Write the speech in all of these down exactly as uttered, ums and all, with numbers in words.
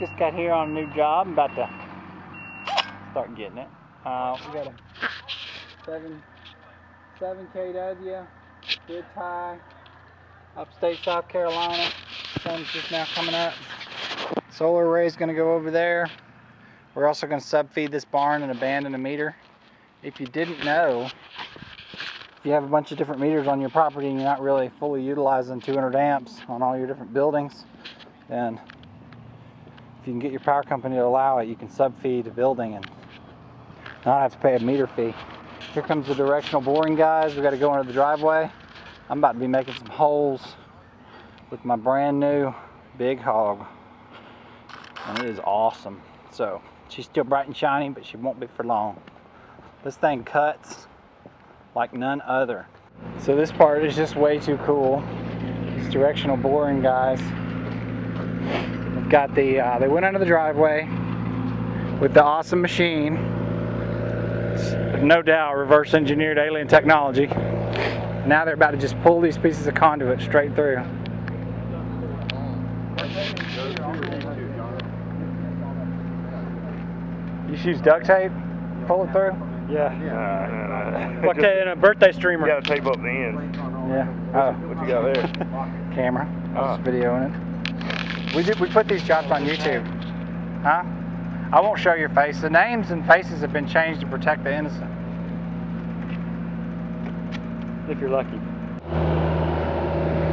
Just got here on a new job. I'm about to start getting it. Uh, we got a seven, seven K W, good tie, upstate South Carolina. Sun's just now coming up. Solar array's gonna go over there. We're also gonna subfeed this barn and abandon a meter. If you didn't know, if you have a bunch of different meters on your property and you're not really fully utilizing two hundred amps on all your different buildings, then if you can get your power company to allow it, you can subfeed a building and not have to pay a meter fee. Here comes the directional boring guys. We got to go into the driveway. I'm about to be making some holes with my brand new big hog, and it is awesome. So she's still bright and shiny, but she won't be for long. This thing cuts like none other. So this part is just way too cool. These directional boring guys have got the uh, they went under the driveway with the awesome machine. No doubt reverse engineered alien technology. Now they're about to just pull these pieces of conduit straight through. You should use duct tape, pull it through? Yeah. yeah. Uh, like a, in a birthday streamer. You gotta tape up the end. Yeah. Oh. What you got there? Camera. Uh. Just videoing it. We did, we put these jobs on YouTube. Huh? I won't show your face. The names and faces have been changed to protect the innocent. If you're lucky.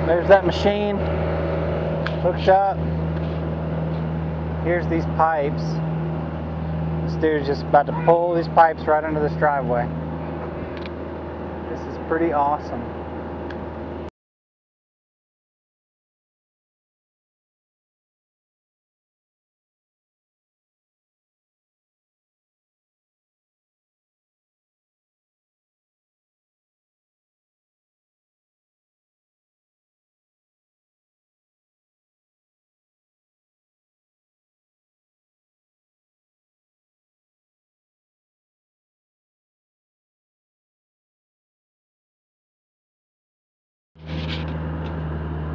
There's that machine hooked up. Here's these pipes. This dude's just about to pull these pipes right under this driveway. This is pretty awesome.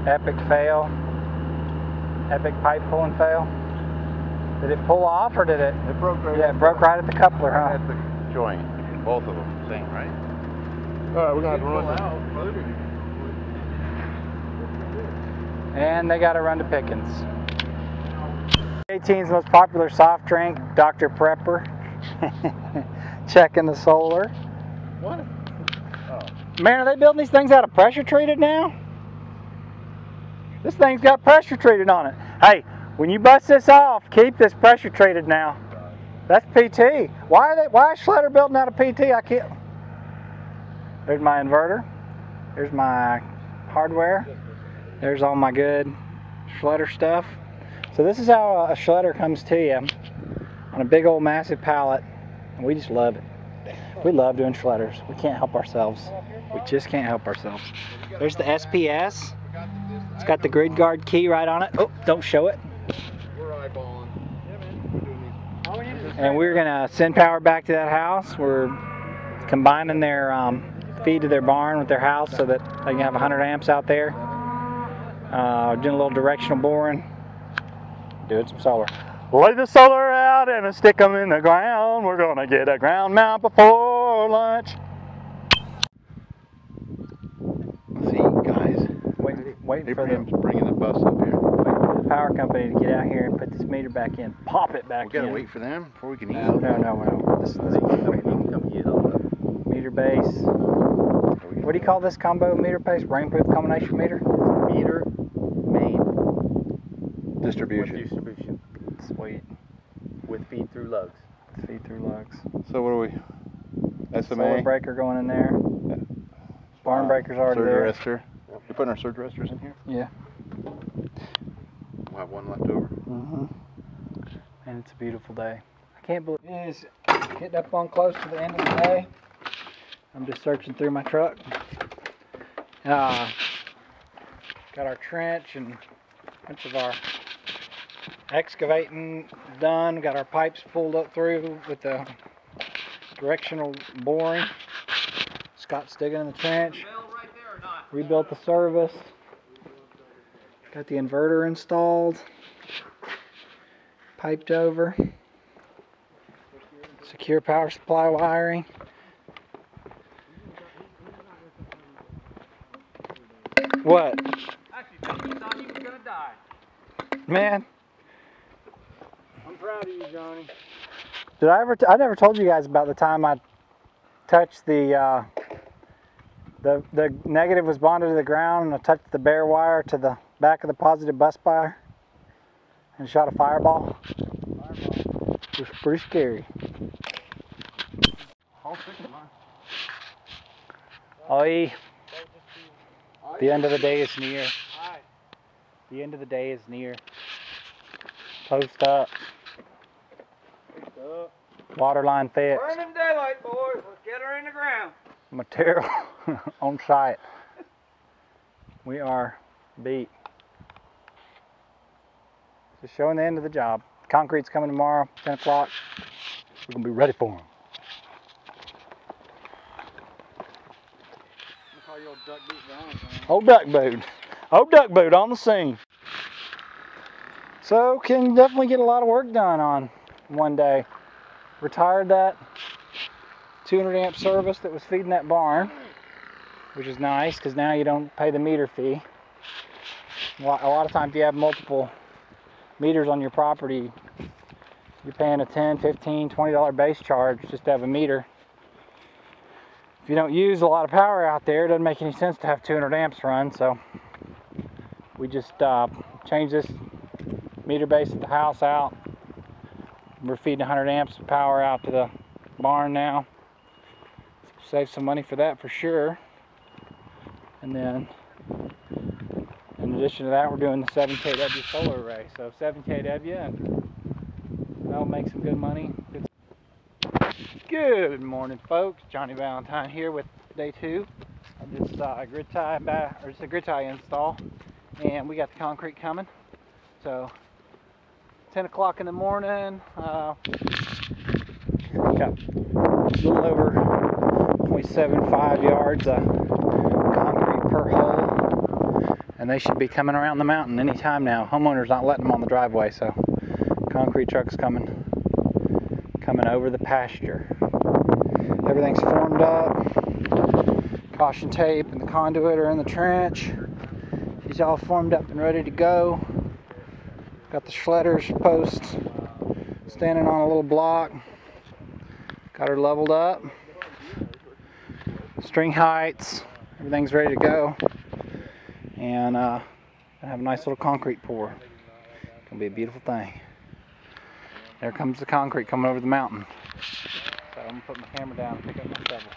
Epic fail. Epic pipe pulling fail. Did it pull off or did it? It broke right. Yeah, it broke right at the coupler, huh? At the joint. Both of them, same, right? All right, we're gonna have to run out. And they got to run to Pickens. eighteen's most popular soft drink, Doctor Prepper. Checking the solar. What? Oh. Man, are they building these things out of pressure treated now? This thing's got pressure treated on it. Hey, when you bust this off, keep this pressure treated now. That's P T. Why are they? Why is Schletter building out of P T? I can't. There's my inverter. There's my hardware. There's all my good Schletter stuff. So this is how a Schletter comes to you on a big old massive pallet, and we just love it. We love doing Schletters. We can't help ourselves. We just can't help ourselves. There's the S P S. It's got the grid guard key right on it. Oh, don't show it. We're eyeballing. And we're gonna send power back to that house. We're combining their um, feed to their barn with their house so that they can have one hundred amps out there. Uh, doing a little directional boring. Doing some solar. Lay the solar out and stick them in the ground. We're gonna get a ground mount before lunch. Waiting for them bringing the bus up here. Waiting for the power company to get out here and put this meter back in. Pop it back in. We gotta in. wait for them before we can eat. No, no, no, no. This is the meter base. What do you call this combo meter base? Rainproof combination meter? It's meter main distribution. With distribution. Sweet. With feed through lugs. With feed through lugs. So what are we? S M A. Solar breaker going in there. Yeah. Barn uh, breaker's already there. Arrestor. You're putting our surge arrestors in here? Yeah. We'll have one left over. Mm-hmm. And it's a beautiful day. I can't believe it is getting up on close to the end of the day. I'm just searching through my truck. Uh, got our trench and a bunch of our excavating done. Got our pipes pulled up through with the directional boring. Scott's digging in the trench. Rebuilt the service. Got the inverter installed. piped over. Secure power supply wiring. What? Actually, I thought he was gonna die. Man. I'm proud of you, Johnny. Did I ever? T I never told you guys about the time I touched the uh, the the negative was bonded to the ground, and I touched the bare wire to the back of the positive bus bar and shot a fireball. Fireball. It was pretty scary. All chicken, man. Oi. The end of the day is near. The end of the day is near. Post up. Waterline fix. We're in the daylight, boys. Let's get her in the ground. Material on site. We are beat. Just showing the end of the job. Concrete's coming tomorrow, ten o'clock. We're going to be ready for them. Old duck boot Valentine. Old duck boot. Old duck boot on the scene. So can definitely get a lot of work done on one day. Retired that two hundred amp service that was feeding that barn, which is nice because now you don't pay the meter fee. A lot, a lot of times if you have multiple meters on your property, you're paying a ten, fifteen, twenty dollar base charge just to have a meter. If you don't use a lot of power out there, it doesn't make any sense to have two hundred amps run, so we just uh, change this meter base at the house out. We're feeding one hundred amps of power out to the barn now. Save some money for that for sure. And then, in addition to that, we're doing the seven K W solar array. So seven K W, and that'll make some good money. Good Good morning, folks. Johnny Valentine here with day two of this uh, grid tie by, or it's a grid tie install, and we got the concrete coming. So ten o'clock in the morning. Uh, got a little over point seven five yards of concrete per hole, and they should be coming around the mountain any time now. Homeowners not letting them on the driveway, so concrete truck's coming. Coming over the pasture. Everything's formed up. Caution tape and the conduit are in the trench. He's all formed up and ready to go. Got the Schletter's posts standing on a little block. Got her leveled up. String heights. Everything's ready to go. And uh, I have a nice little concrete pour. It's gonna be a beautiful thing. There comes the concrete coming over the mountain. So I'm gonna put my hammer down and pick up my shovel.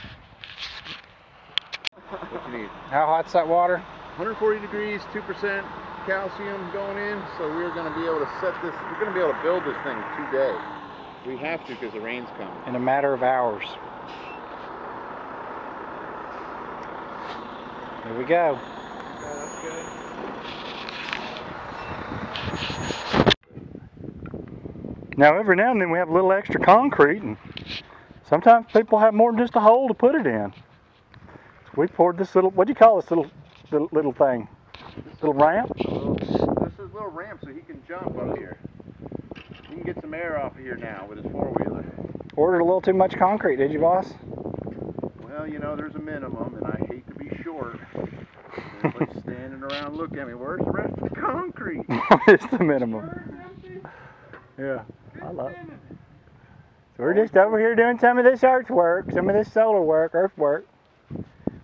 What you need? How hot's that water? one hundred forty degrees, two percent calcium going in. So we're gonna be able to set this. We're gonna be able to build this thing today. We have to because the rain's coming. In a matter of hours. Here we go. Okay, that's good. Now every now and then we have a little extra concrete, and sometimes people have more than just a hole to put it in. So we poured this little, what do you call this little little, little thing? This little ramp? Little, this is a little ramp so he can jump up here. He can get some air off of here now with his four-wheeler. Ordered a little too much concrete, did you, boss? Well, you know, there's a minimum, and I hate to be short. Everybody's standing around looking at me, where's the rest of the concrete? It's the minimum. Yeah. I love it. So we're just over here doing some of this earth work, some of this solar work, earth work.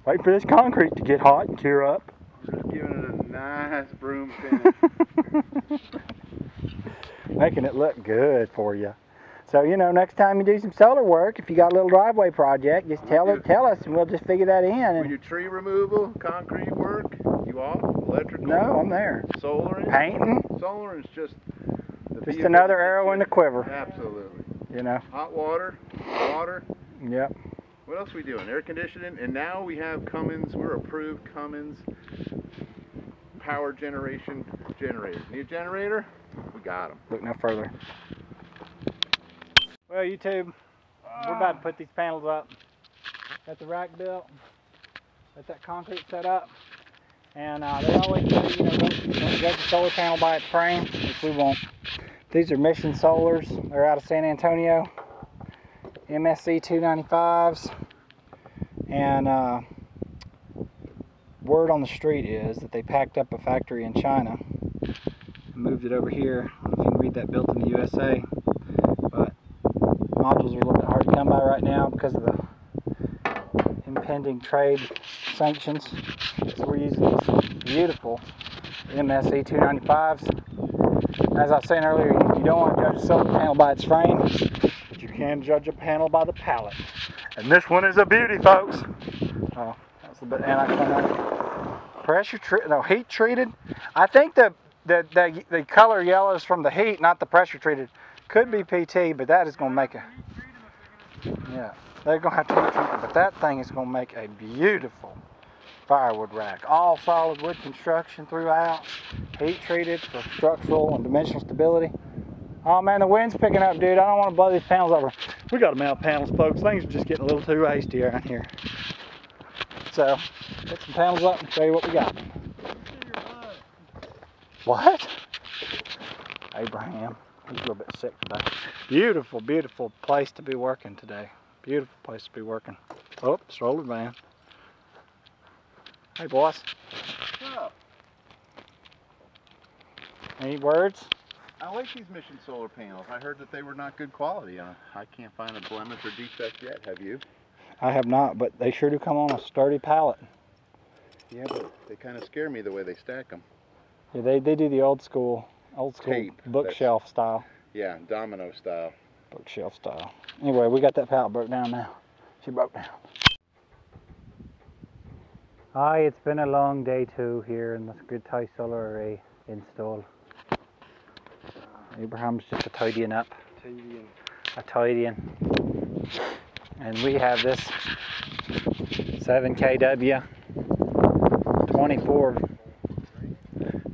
Wait for this concrete to get hot and cure up. We're just giving it a nice broom finish. Making it look good for you. So, you know, next time you do some solar work, if you got a little driveway project, just tell it, tell us, and we'll just figure that in. And when your tree removal, concrete work, you off? Electrical? No, I'm there. Solar? Painting? Solar is just... Just another arrow in the quiver. Absolutely. You know. Hot water, water. Yep. What else are we doing? Air conditioning, and now we have Cummins. We're approved Cummins power generation generators. Need a generator? We got them. Look no further. Well, YouTube, we're about to put these panels up. Got the rack built. Got that concrete set up. And uh, they always say, you know, don't, don't go to the solar panel by its frame, which we won't. These are Mission Solars. They're out of San Antonio. M S E two ninety-fives. And uh, word on the street is that they packed up a factory in China and moved it over here. I don't know if you can read that, built in the U S A. But modules are a little bit hard to come by right now because of the impending trade sanctions. So we're using these beautiful M S E two ninety-fives. As I was saying earlier, you don't want to judge a solar panel by its frame, but you can judge a panel by the palette. And this one is a beauty, folks. Oh, that's a bit anticlimactic. Pressure treated, no, heat treated. I think the, the, the, the color yellow is from the heat, not the pressure treated. Could be P T, but that is going to make a, yeah. They're going to have to heat treat it, but that thing is going to make a beautiful firewood rack. All solid wood construction throughout, heat treated for structural and dimensional stability. Oh man, the wind's picking up, dude. I don't want to blow these panels over. We got them out panels, folks. Things are just getting a little too hasty around here. So, put some panels up and show you what we got. What? Abraham. He's a little bit sick today. Beautiful, beautiful place to be working today. Beautiful place to be working. Oh, stroller van. Hey, boss. What's up? Any words? I like these Mission Solar panels. I heard that they were not good quality. I, I can't find a blemish or defect yet. Have you? I have not, but they sure do come on a sturdy pallet. Yeah, but they kind of scare me the way they stack them. Yeah, they, they do the old school, old school Tape. bookshelf That's, style. Yeah, domino style. Bookshelf style. Anyway, we got that pallet broke down now. She broke down. Hi, it's been a long day too here in this Grid Guard solar array install. Abraham's just a tidying up. Tidying. A tidying. And we have this seven K W twenty-four,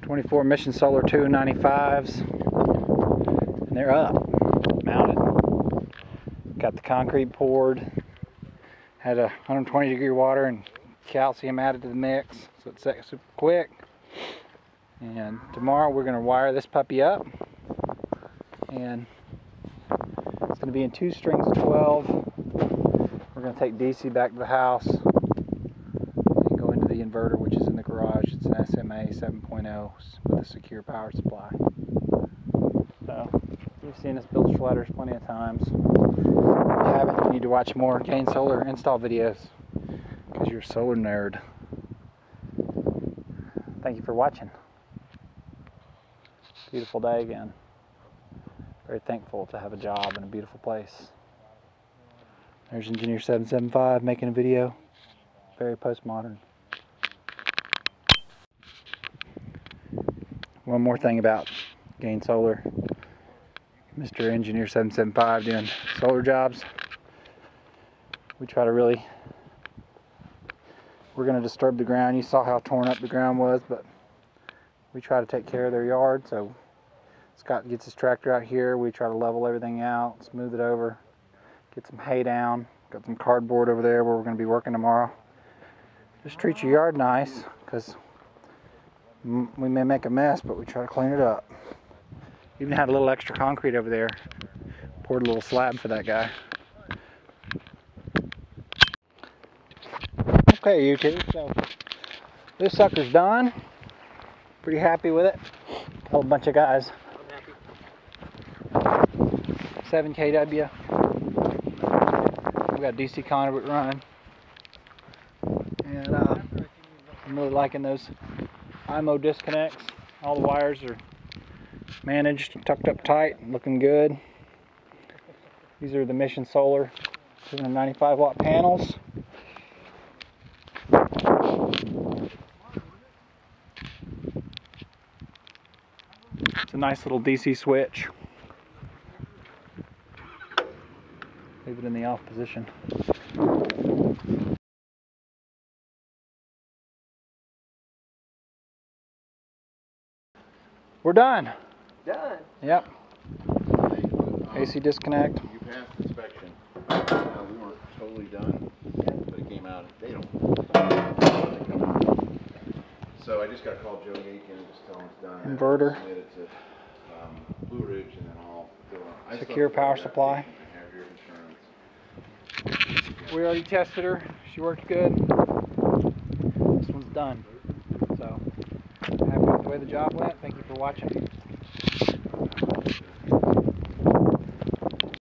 twenty-four Mission Solar two ninety-fives. And they're up. Mounted. Got the concrete poured. Had a one hundred twenty degree water and calcium added to the mix, so it's super quick. And tomorrow we're going to wire this puppy up. And it's going to be in two strings of twelve. We're going to take D C back to the house and go into the inverter, which is in the garage. It's an S M A seven point oh with a secure power supply. So you've seen us build Schletters plenty of times. If you haven't, you need to watch more Gain Solar install videos because you're a solar nerd. Thank you for watching. Beautiful day again. Very thankful to have a job in a beautiful place. There's Engineer seven seventy-five making a video. Very postmodern. One more thing about Gain Solar. Mister Engineer seven seventy-five doing solar jobs. We try to really... We're going to disturb the ground. You saw how torn up the ground was, but we try to take care of their yard, so... Scott gets his tractor out here. We try to level everything out, smooth it over, get some hay down. Got some cardboard over there where we're going to be working tomorrow. Just treat your yard nice, because we may make a mess, but we try to clean it up. Even had a little extra concrete over there. Poured a little slab for that guy. Okay, YouTube, so this sucker's done. Pretty happy with it. A whole bunch of guys. seven K W. We got D C conduit running, and uh, I'm really liking those I M O disconnects. All the wires are managed, tucked up tight, looking good. These are the Mission Solar two ninety-five watt panels. It's a nice little D C switch. Leave it in the off position. We're done. Done? Yep. Um, A C disconnect. You passed inspection. Uh, we weren't totally done, but it came out. They don't. They come out. So I just got to call Joe Aiken and just tell him it's done. Inverter. I submitted it to um, Blue Blue Ridge, and then I'll fill out. Secure power supply. Have your insurance. We already tested her. She worked good. This one's done. So, happy with the way the job went. Thank you for watching.